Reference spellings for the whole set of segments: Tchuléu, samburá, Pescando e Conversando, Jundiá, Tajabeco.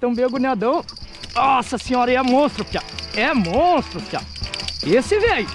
Tão bem agoniadão. Nossa senhora, é monstro, pia. É monstro, pia. Esse veio.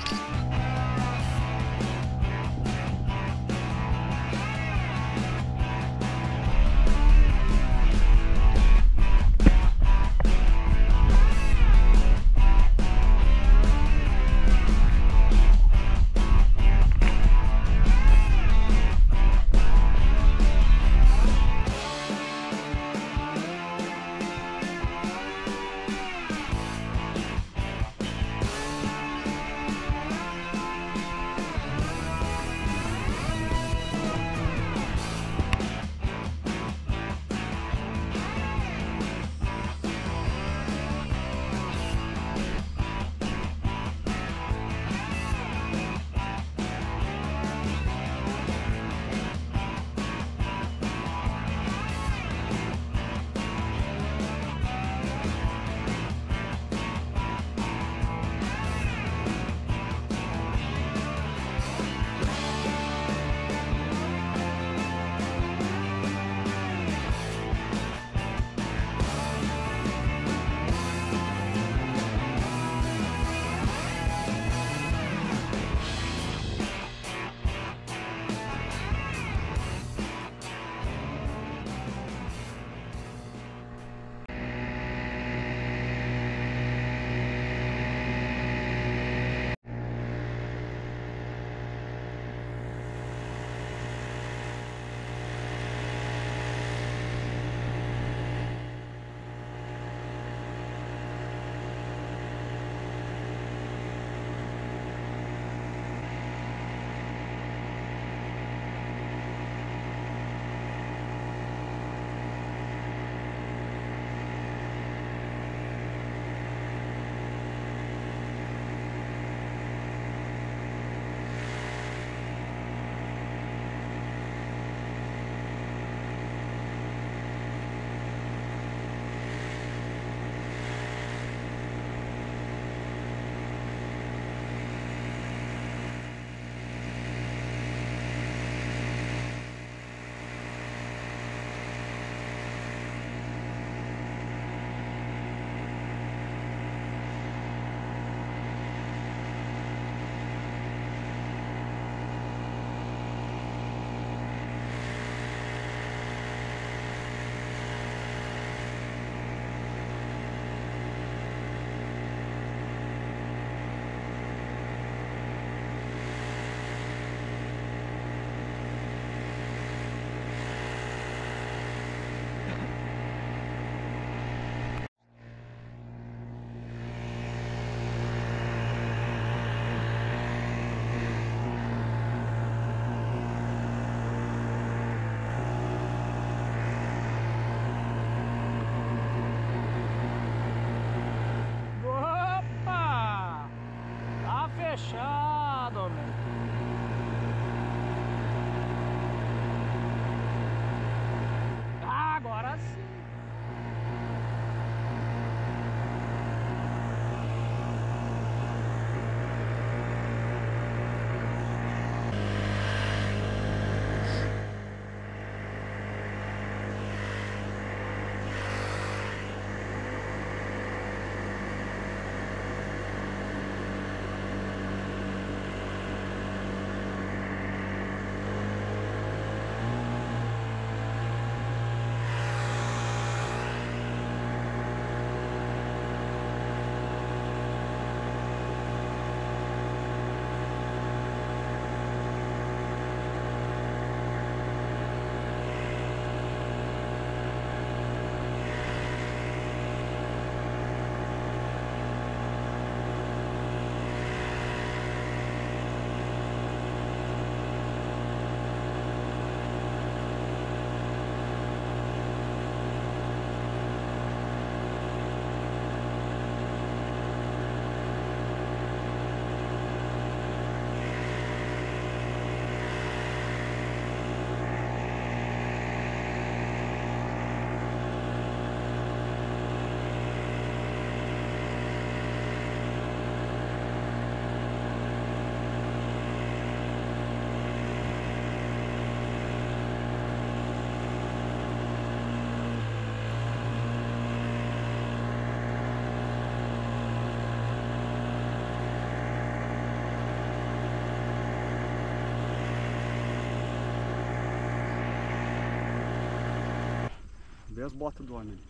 vê as botas do homem ali.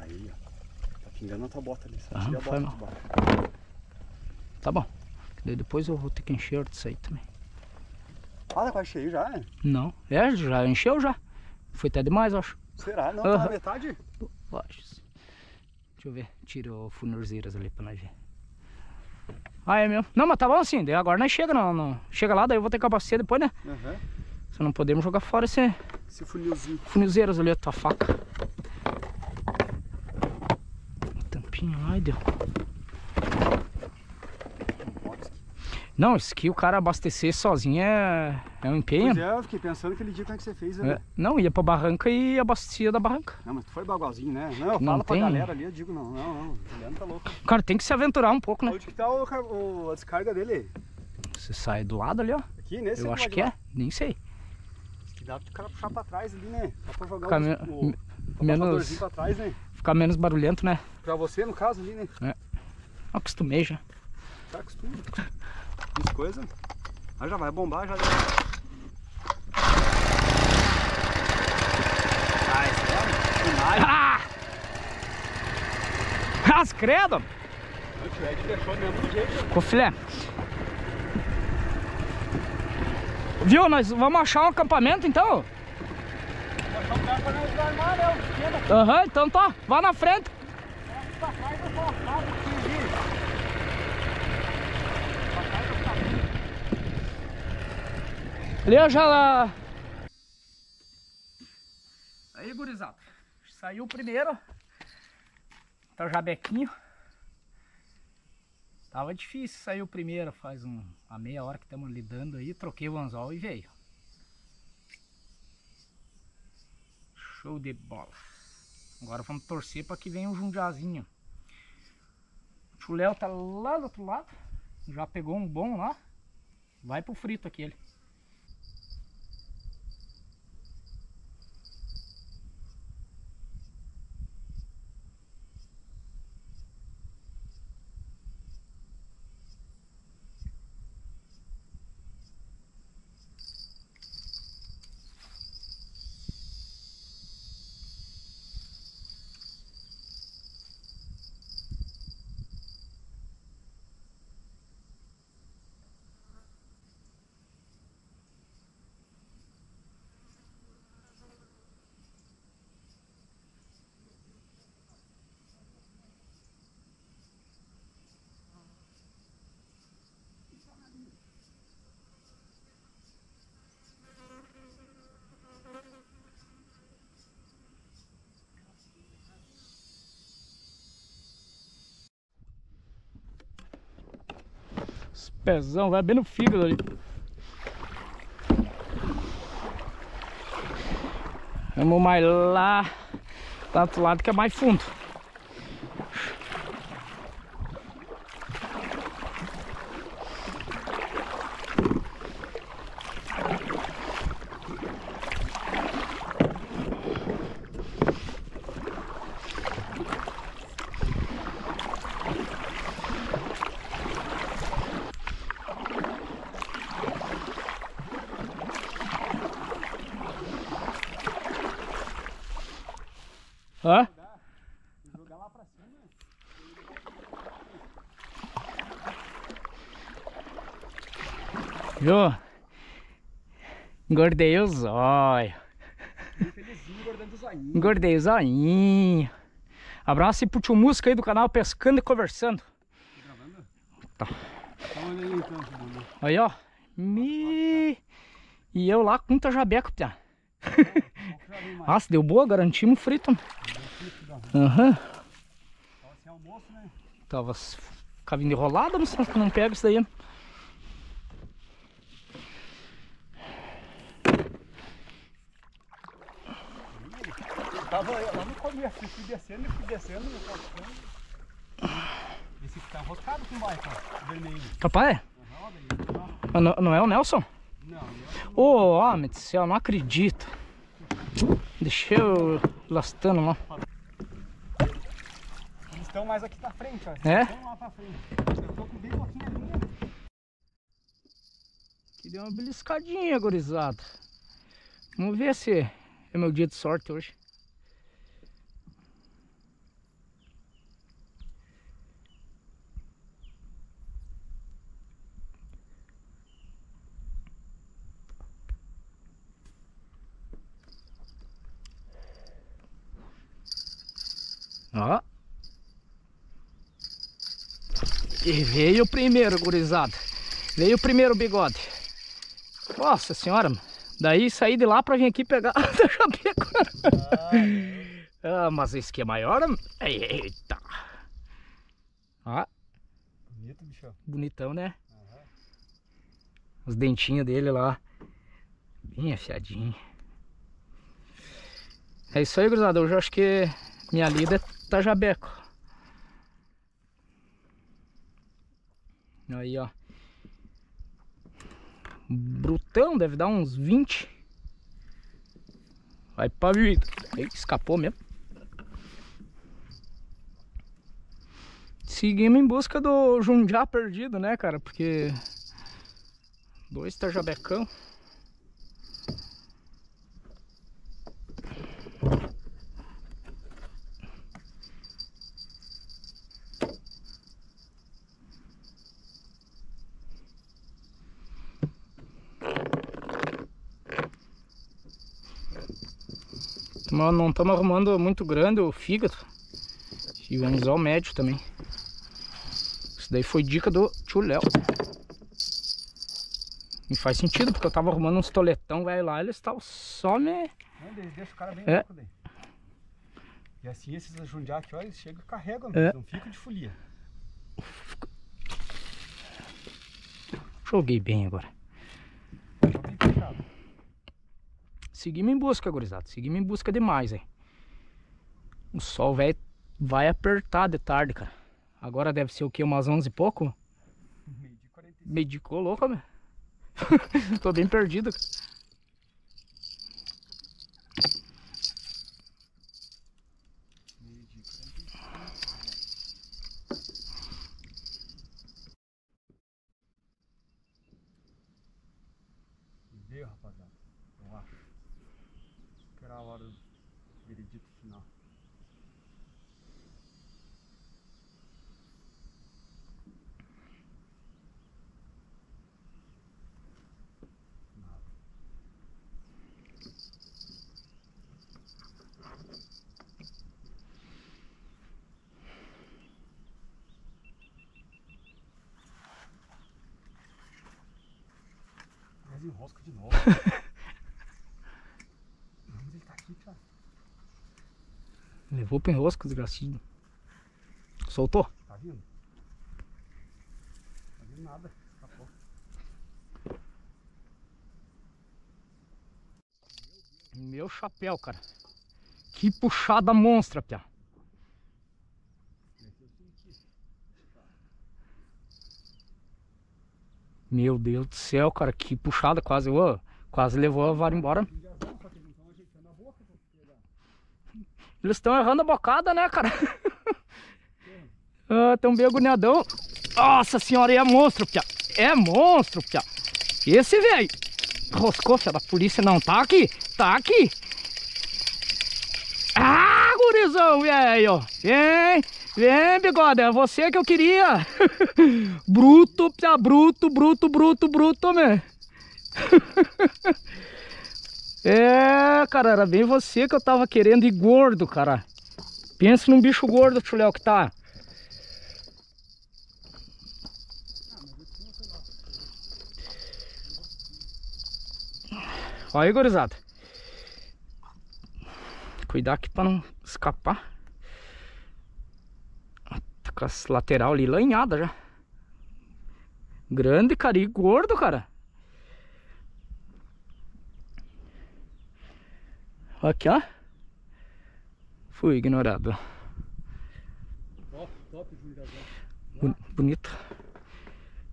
Aí, ó. Tá pingando a tua bota ali. Só tira a bota de baixo. Tá bom. Depois eu vou ter que encher disso aí também. Ah, tá quase cheio já, né? Não. É, já encheu já. Foi até demais, eu acho. Será? Não, tá na metade? Lógico. Deixa eu ver. Tira o funilzeiras ali pra nós ver. Ah, é mesmo. Não, mas tá bom assim. Daí agora nós chega, não. Chega lá, daí eu vou ter que abastecer depois, né? Uhum. Só não podemos jogar fora esse funilzinho. Funilzeiras ali, a tua faca. Uma tampinha. Ai, deu. Não, isso que o cara abastecer sozinho é um empenho. Pois é, eu fiquei pensando aquele dia como é que você fez, né? É, não, ia pra barranca e abastecia da barranca. Não, mas tu foi bagualzinho, né? Não, eu falo pra galera ali, eu digo não, o Juliano tá louco. O cara tem que se aventurar um pouco, né? Onde que tá a descarga dele? Você sai do lado ali, ó. Aqui, nesse? Eu acho que é, nem sei. Acho que dá pro cara puxar pra trás ali, né? Só pra jogar o menos pra trás, né? Ficar menos barulhento, né? Pra você, no caso, ali, né? É. Eu acostumei já. Tá acostumado. As coisas, aí já vai bombar, já deu. Ah! As credo! O Ed deixou mesmo do jeito. Ô filé. Viu? Nós vamos achar um acampamento então? Vamos achar um cara pra nós desarmar, né? Aham, então tá. Vá na frente. Ali eu já lá. Aí, gurizada. Saiu o primeiro. Tajabequinho. Tava difícil sair o primeiro. Faz uma meia hora que estamos lidando aí. Troquei o anzol e veio. Show de bola. Agora vamos torcer para que venha um jundiazinho. O Tchuléu tá lá do outro lado. Já pegou um bom lá. Vai pro frito aquele. Pezão, vai bem no fígado ali. Vamos mais lá do outro lado que é mais fundo. Hã? Jogar lá pra cima. Viu? Engordei o zóio. Engordei o zoinho. Abraço e pro tio Música aí do canal Pescando e Conversando. Tá gravando? Tá. Aí, ó. E eu lá com um tajabeco, piá. Nossa, deu boa, garantimos frito. Aham. Tava sem almoço, né? Tava cavindo enrolada, mas não pega isso daí. Tava lá no começo, eu fui descendo. Esse que tá rotado com o baita, vermelho. Capaz? Não é o Nelson? Não, ô, homem do céu, não acredito. Deixei eu lastando lá. Eles estão mais aqui pra frente, ó. É? Estão lá pra frente. Eu tô com bem pouquinho ali, né? Aqui deu uma beliscadinha, gurizada. Vamos ver se é meu dia de sorte hoje. Ó. E veio o primeiro, gurizada. Veio o primeiro bigode. Nossa senhora, mano. Daí saí de lá pra vir aqui pegar a Tajabeco. Ah, mas esse aqui é maior. Eita. Ó. Bonito, bichão. Bonitão, né? Uhum. Os dentinhos dele lá. Bem afiadinho. É isso aí, gurizada. Hoje eu acho que minha lida é Tajabeco. Aí, ó. Brutão, deve dar uns 20. Vai pra vida. Eita, escapou mesmo. Seguimos em busca do Jundiá perdido, né, cara? Porque dois Tajabecão. Mas não estamos arrumando muito grande o fígado e o anzol médio também. Isso daí foi dica do Tchuléu. Me faz sentido, porque eu tava arrumando uns toletão, vai lá, eles estavam só me... Não, eles deixam o cara bem louco daí. E assim esses Jundiá aqui, ó, eles chegam e carregam, não fica de folia. Joguei bem agora. Seguimos em busca, gurizada. Seguimos em busca demais, hein. O sol vai apertar de tarde, cara. Agora deve ser o que? Umas 11 e pouco? Medicou louca, meu. Tô bem perdido. Deu, rapaziada. Eu acho. Era a hora do veredito final. Mas enrosca de novo. Levou pro enrosco, desgracinho. Soltou? Tá vindo? Tá vindo nada. Escapou. Meu chapéu, cara. Que puxada monstra, piá. Meu Deus do céu, cara. Que puxada. Quase, oh, quase levou a vara embora. Eles estão errando a bocada, né, cara? Estão bem agoniadão. Nossa senhora, é monstro, pia. É monstro, pia. Esse velho roscou, pia. A polícia não tá aqui. Tá aqui. Ah, gurizão, velho. Vem, vem, bigode. É você que eu queria. Bruto, pia. Bruto, bruto, bruto, bruto, man. É, cara, era bem você que eu tava querendo, e gordo, cara. Pensa num bicho gordo, Tchuléu, que tá. Olha aí, gurizada. Cuidar aqui pra não escapar. Tá com as lateral ali lanhada já. Grande, cara, e gordo, cara. Aqui, ó. Fui ignorado. Top, top, Jundiá. Bonito.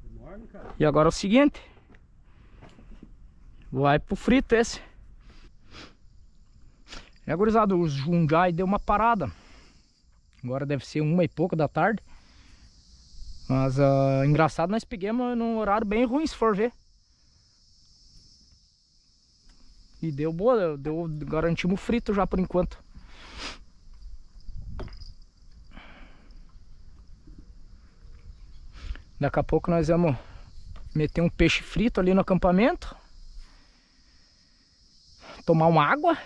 Enorme, cara. E agora é o seguinte. Vai pro frito esse. É, gurizada, o Jundiá deu uma parada. Agora deve ser 1h e pouco da tarde. Mas, engraçado, nós pegamos num horário bem ruim, se for ver. E deu boa, garantimos frito já por enquanto. Daqui a pouco nós vamos meter um peixe frito ali no acampamento. Tomar uma água.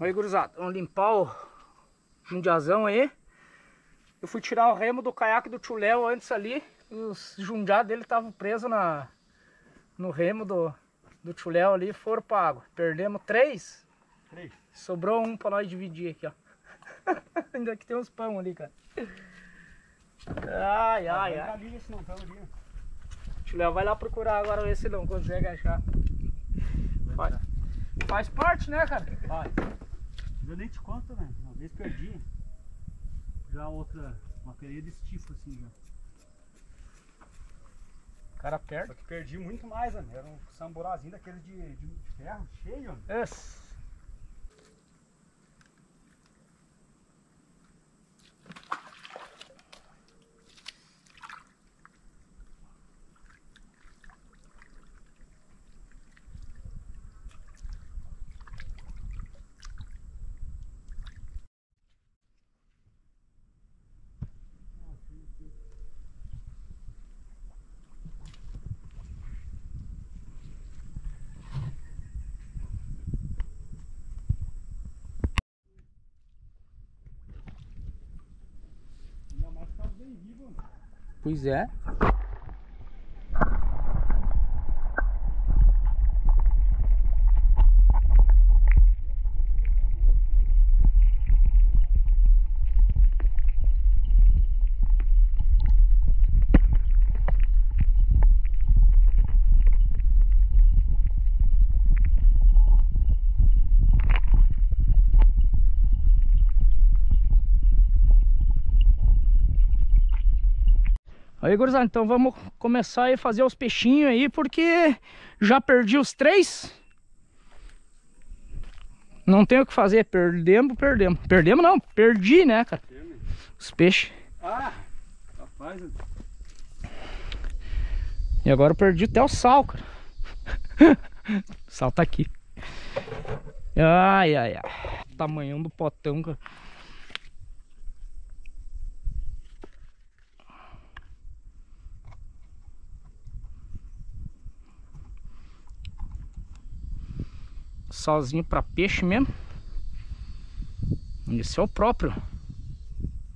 Aí, gurizada, vamos limpar o jundiazão aí. Eu fui tirar o remo do caiaque do Tchuléu antes ali. Os jundiá dele estavam presos no remo do Tchuléu ali e foram pra água. Perdemos três. Sobrou um pra nós dividir aqui, ó. Ainda que tem uns pão ali, cara. Ai. O Tchuléu vai lá procurar agora, ver se não consegue achar. Vai. Faz parte, né, cara? Faz. Eu nem te conto, né? Uma vez perdi. Já outra, uma pereia desse tipo assim já. O cara perde. Só que perdi muito mais, né? Era um samburazinho daquele de ferro cheio. Né? Yes. Pois é. Aí, gurizada, então vamos começar a fazer os peixinhos aí, porque já perdi os três. Não tem o que fazer, perdemos. Perdemos não, perdi, né, cara? Os peixes. Ah, rapaz. E agora eu perdi até o sal, cara. O sal tá aqui. Ai. Tamanhão do potão, cara. Salzinho para peixe mesmo. Esse é o próprio.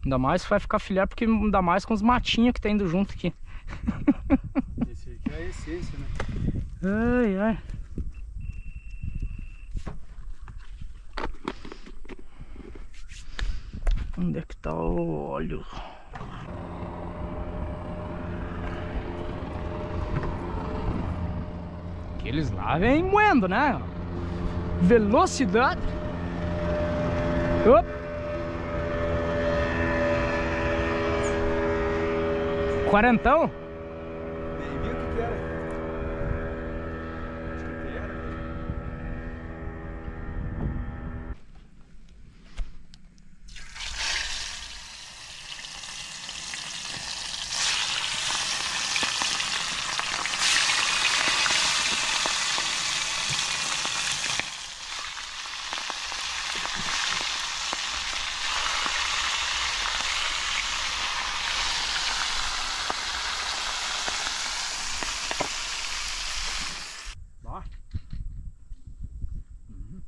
Ainda mais vai ficar filé, porque ainda mais com os matinhos que tá indo junto aqui. Esse aqui é a essência, né? Ai. Onde é que tá o óleo? Aqueles lá vêm moendo, né? Velocidade. Opa! 40? Nem vi o que era. Acho que era mesmo.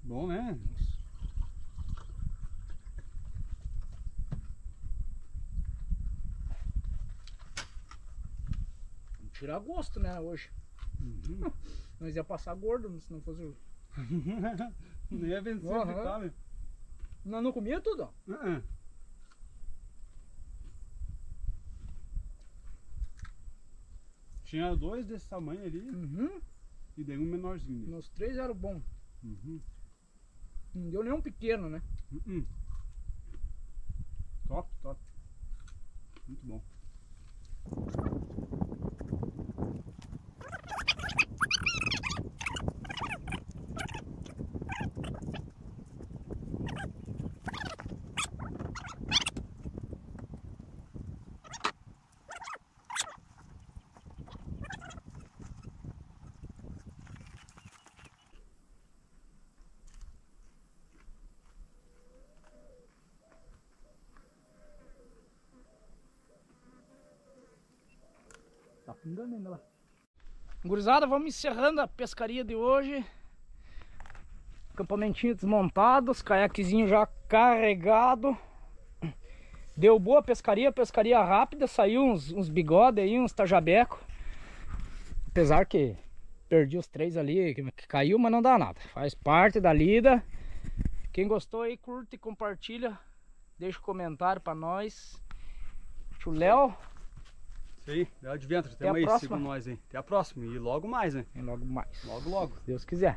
Bom, né? Vamos tirar gosto, né? Hoje. Uhum. Nós ia passar gordo se não fosse o... Não ia vencer, sabe? Nós não comia tudo, ó. Tinha dois desse tamanho ali. Uhum. E daí um menorzinho. Nos três eram bons. Uhum. Não deu nenhum pequeno, né? Uh-uh. Top, top. Muito bom. Tá pingando ainda lá. Gurizada, vamos encerrando a pescaria de hoje. Acampamentinho desmontado, os caiaquezinho já carregado. Deu boa pescaria, pescaria rápida. Saiu uns bigode aí, uns tajabeco. Apesar que perdi os três ali, que caiu, mas não dá nada. Faz parte da lida. Quem gostou aí, curte, compartilha. Deixa um comentário pra nós. Tchuléu. Isso aí, é o adventro, até mais, siga nós aí. Até a próxima e logo mais, né? E logo mais. Logo, logo. Se Deus quiser.